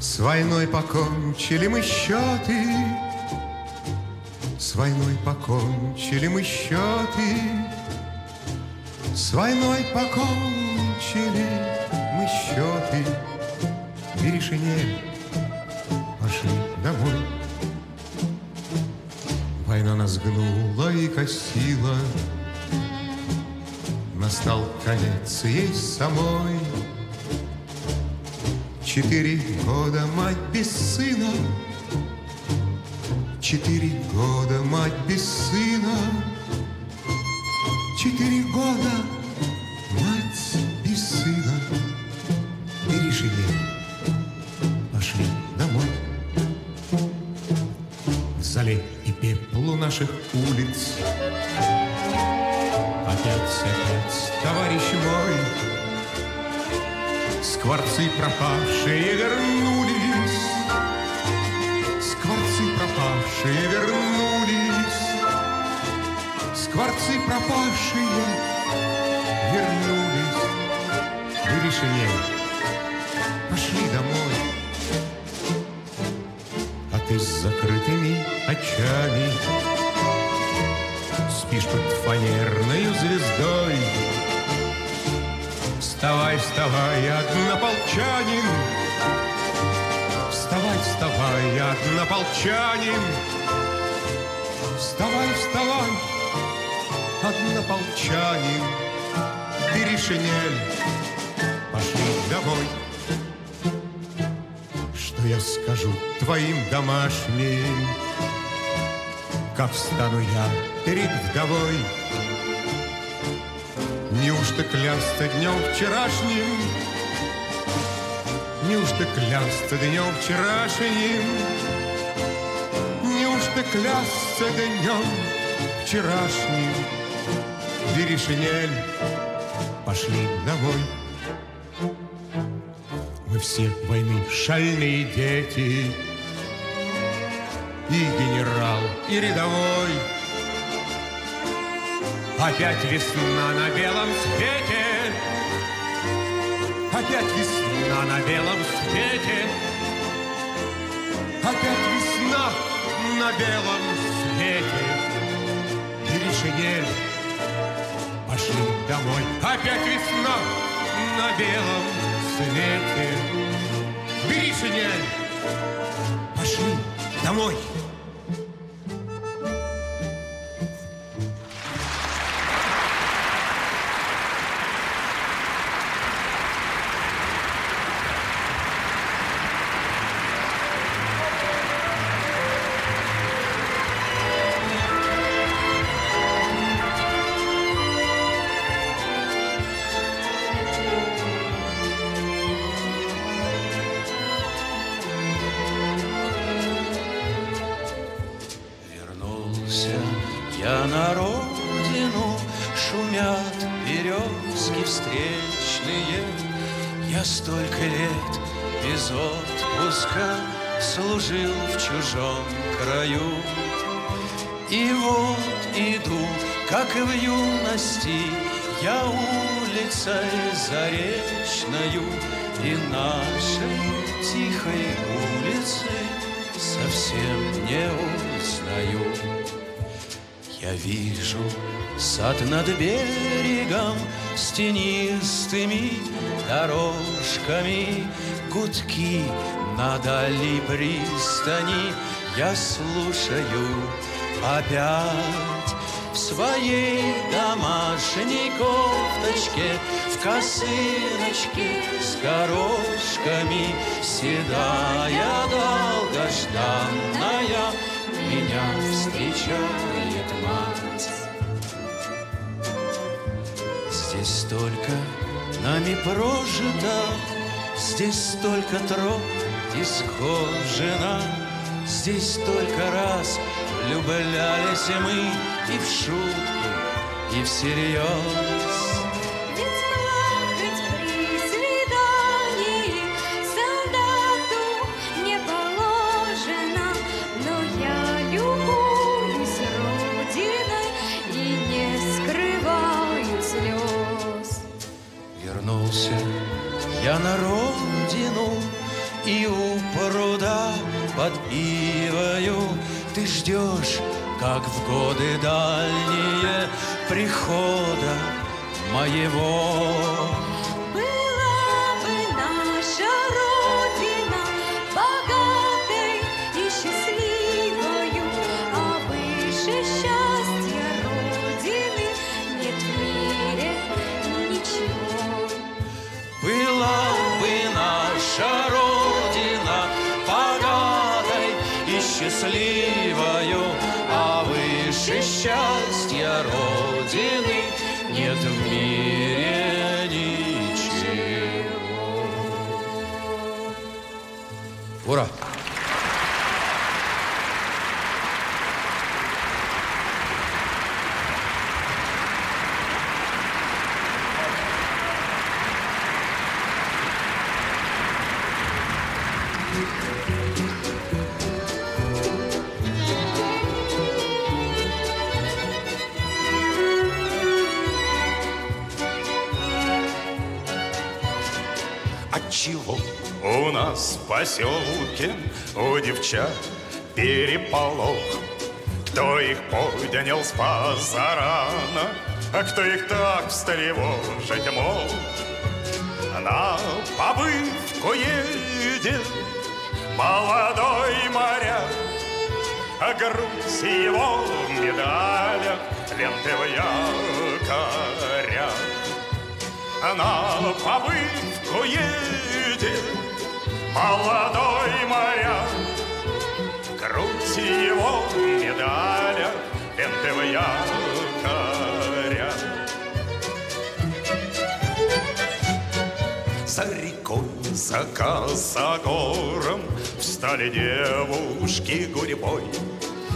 С войной покончили мы счеты, с войной покончили мы счеты, с войной покончили мы счеты. Бери шинель, пошли домой. Война нас гнула и косила, настал конец ей самой. Четыре года мать без сына, четыре года мать без сына, четыре года мать без сына. Бери шинель, пошли домой. В зале и пеплу наших улиц опять, опять, товарищ мой. Скворцы пропавшие вернулись, скворцы пропавшие вернулись, скворцы пропавшие вернулись. Вы решили, пошли домой, а ты с закрытыми очами спишь под фанерною звездой. Вставай, вставай, однополчанин, вставай, вставай, однополчанин, вставай, вставай, однополчанин, бери шинель, пошли домой. Что я скажу твоим домашним, как встану я перед вдовой? Неужто клясться днем вчерашним? Неужто клясться днем вчерашним? Неужто клясться днем вчерашним? Бери шинель, пошли домой. Мы все войны шальные дети, и генерал, и рядовой. Опять весна на белом свете, опять весна на белом свете, опять весна на белом свете. Бери шинель, пошли домой. Опять весна на белом свете. Бери шинель, пошли домой. Я улицей заречною и нашей тихой улицы совсем не узнаю. Я вижу сад над берегом с тенистыми дорожками, гудки на дальней пристани. Я слушаю опять в своей домашней кофточке, в косыночке с горошками, седая долгожданная, меня встречает мать. Здесь столько нами прожито, здесь столько троп и схожено, здесь столько раз влюблялись мы и в шутку, и всерьез. Ведь плакать при свидании солдату не положено, но я любуюсь родиной и не скрываю слез. Вернулся я на родину и у пруда под ивою ты ждешь, как в годы дальние, прихода моего. Была бы наша родина богатой и счастливою, а выше счастья родины нет в мире ничего. Была бы наша родина богатой и счастливою, а выше счастья родины нет в мире ничего. Ура! Отчего у нас в поселке у девчат переполох? Кто их поднял с позарана, а кто их так встревожить мог? На побывку едет молодой моряк, а грудь его в медалях ленты в якорях. На побывку едет молодой моряк, грудь его в медалях ленты в якорях. За рекой, за косогором встали девушки гурьбой.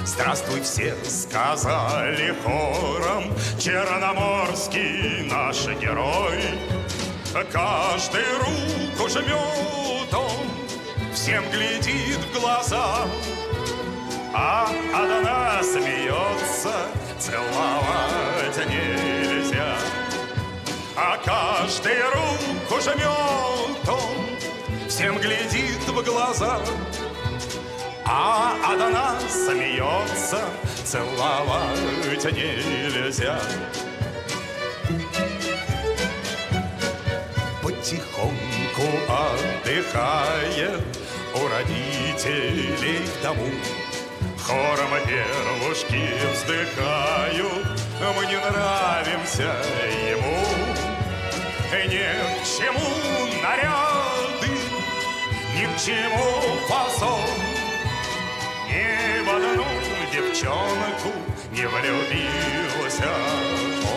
Здравствуй, все сказали хором, черноморский наш герой. Каждый руку жмет он, всем глядит в глаза, а одна смеется, целовать нельзя. А каждый руку жмет он, всем глядит в глаза, а одна смеется, целовать нельзя. Потихоньку отдыхает у родителей в дому. Хором девушки вздыхают, мы не нравимся ему. Ни к чему наряды, ни к чему фасон. Ни в одну девчонку не влюбился он.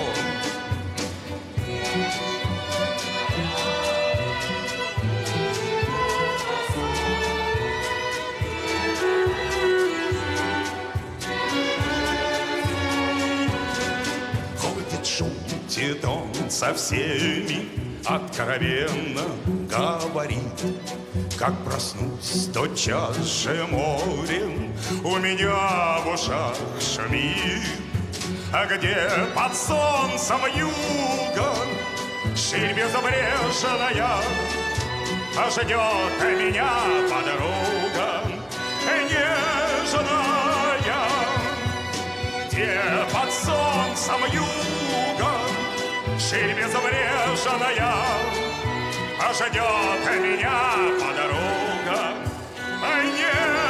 Ходит, шутит он со всеми, откровенно говорит. Как проснусь, тотчас же морем у меня в ушах шумит. А где под солнцем юга ширь безбрежная, а ждет меня подруга нежная. Где под солнцем юга ширь безбрежная, а ждет меня подруга нежная.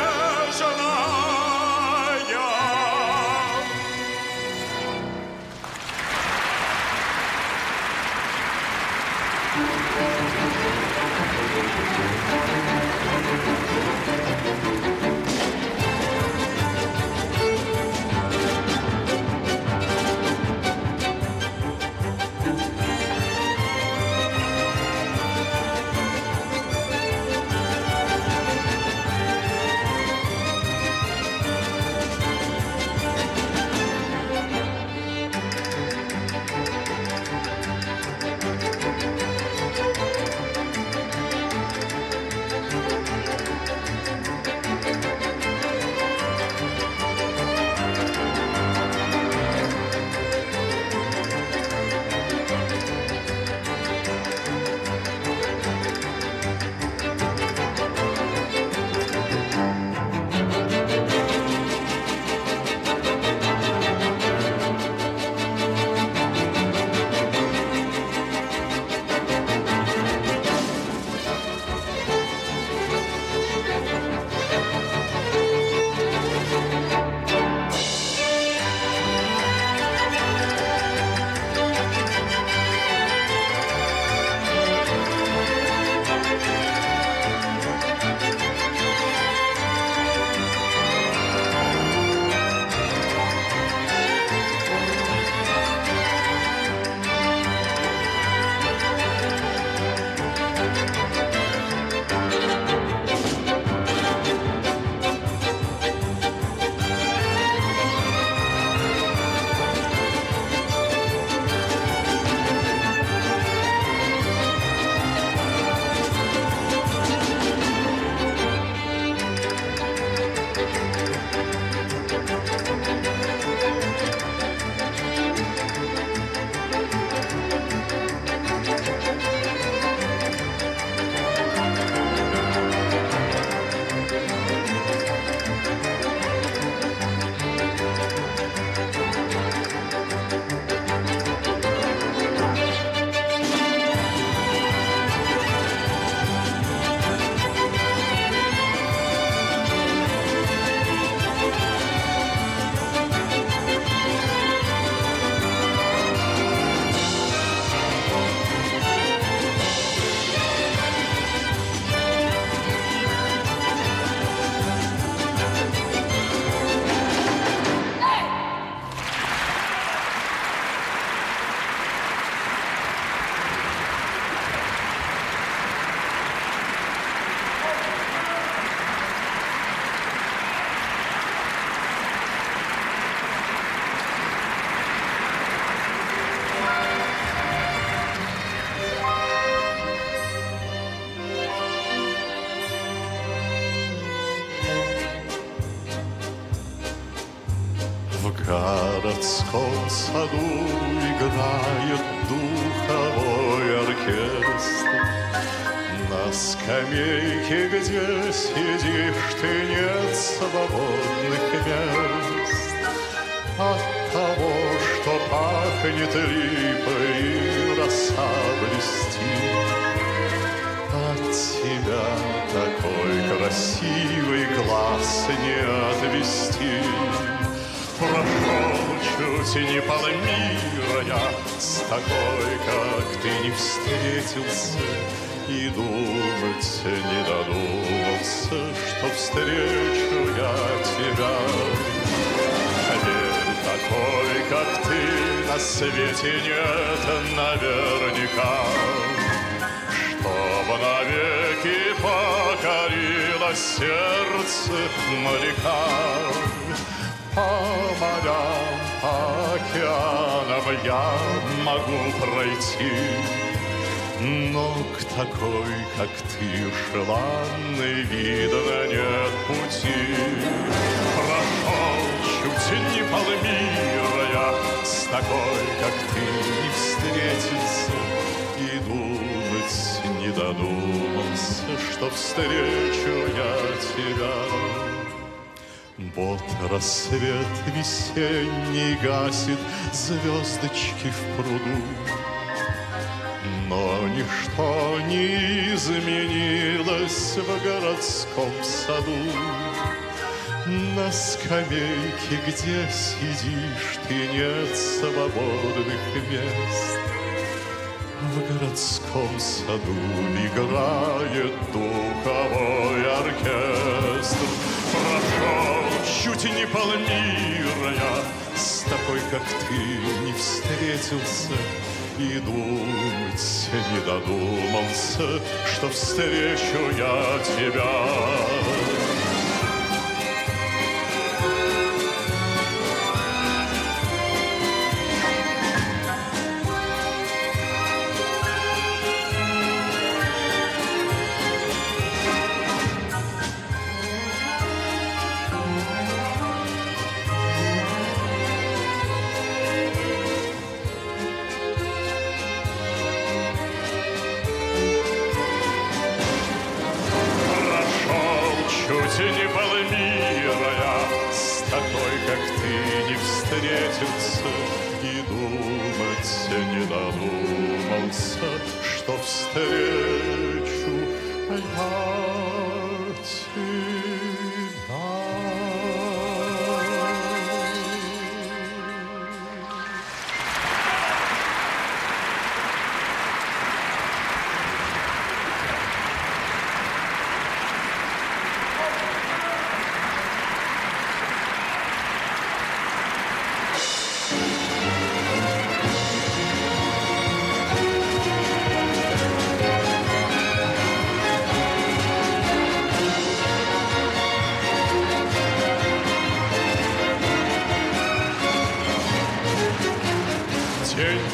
тот саду играет духовой оркестр. На скамейке, где сидишь ты, нет свободных мест. От того, что пахнет липой и роса блестит, от тебя такой красивый глаз не отвести. Прошел чуть не полмира я с такой, как ты, не встретился, и думать не додумался, что встречу я тебя. Ведь такой, как ты, на свете нет наверняка, чтоб навеки покорило сердце моряка. По морям, по океанам я могу пройти, но к такой, как ты, желанной, видно, нет пути. Прошел чуть не полмира я с такой, как ты, не встретился, и думать не додумался, что встречу я тебя. Вот рассвет весенний гасит звездочки в пруду, но ничто не изменилось в городском саду. На скамейке, где сидишь ты, нет свободных мест. В городском саду играет духовой оркестр. Прошел чуть не полмира я с такой, как ты, не встретился, и думать не додумался, что встречу я тебя. Не полмира я с такой, как ты, не встретился, и думать не додумался, что встречу я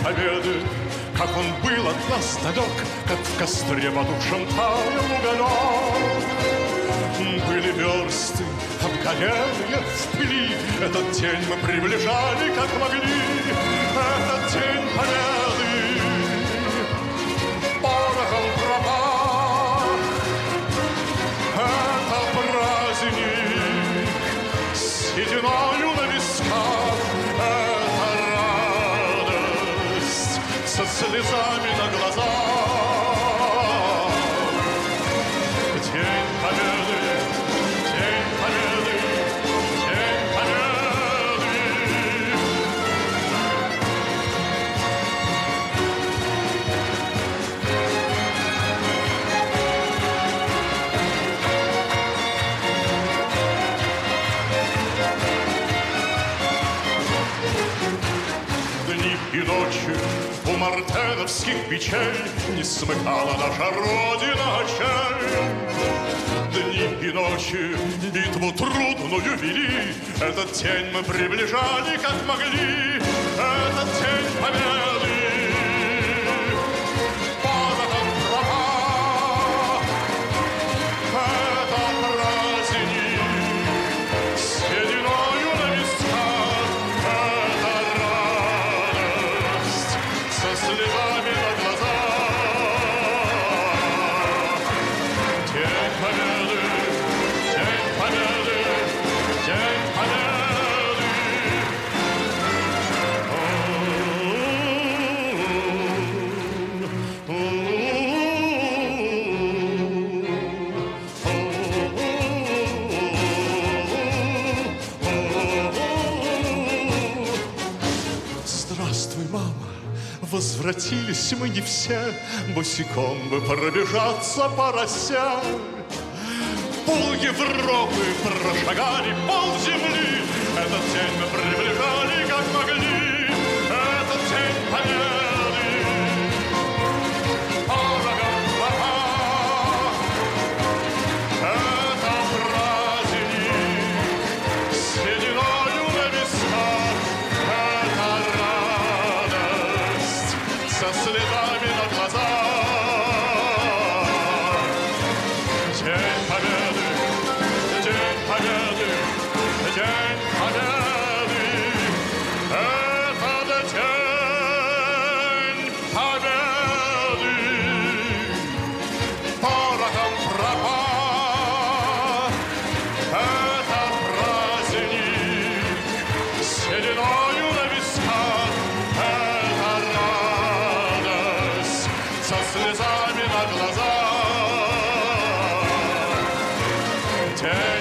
победы, как он был от нас далек, как в костре потухшем таял уголек. Были версты, обгорели в пыли, этот день мы приближали, как могли, этот день победы порохом пропах. Это праздник с сединою на висках, со слезами на глазах. День победы, день победы, день победы. Дни и ночи у мартеновских печей не смыкала наша родина очей. Дни и ночи битву трудную вели, этот день мы приближали, как могли, этот день победы порохом пропах. Это праздник с сединою на висках, это возвратились мы не все, босиком бы пробежаться порося. Пол Европы прошагали, пол земли, этот день мы приближали, как могли, этот день победы. Дорога в это праздник, с сединою на висках, это радость со следами на глазах. День победы. Слезами на глазах.